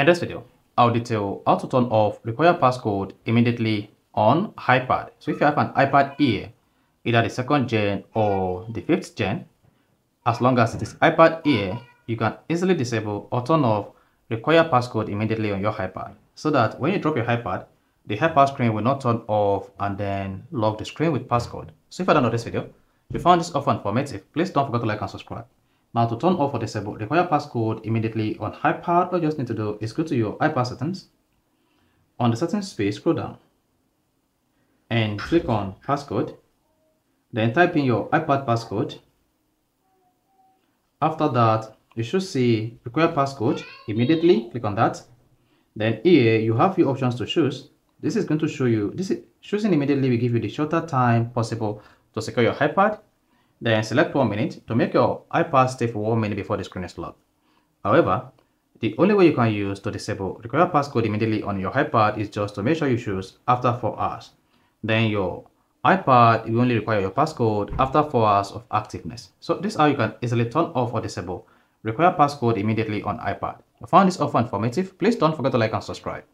In this video, I'll detail how to turn off require passcode immediately on iPad. So if you have an iPad Air, either the 2nd gen or the 5th gen, as long as it is iPad Air, you can easily disable or turn off require passcode immediately on your iPad, so that when you drop your iPad, the iPad screen will not turn off and then lock the screen with passcode. So if you don't know this video, if you found this offer informative, please don't forget to like and subscribe. Now to turn off or disable require passcode immediately on iPad, all you just need to do is go to your iPad settings. On the settings page, scroll down and click on passcode. Then type in your iPad passcode. After that, you should see require passcode immediately. Click on that. Then here you have few options to choose. This is going to show you choosing immediately will give you the shorter time possible to secure your iPad. Then select 1 minute to make your iPad stay for 1 minute before the screen is locked. However, the only way you can use to disable require passcode immediately on your iPad is just to make sure you choose after 4 hours. Then your iPad will only require your passcode after 4 hours of activeness. So this is how you can easily turn off or disable require passcode immediately on iPad. If you found this offer informative, please don't forget to like and subscribe.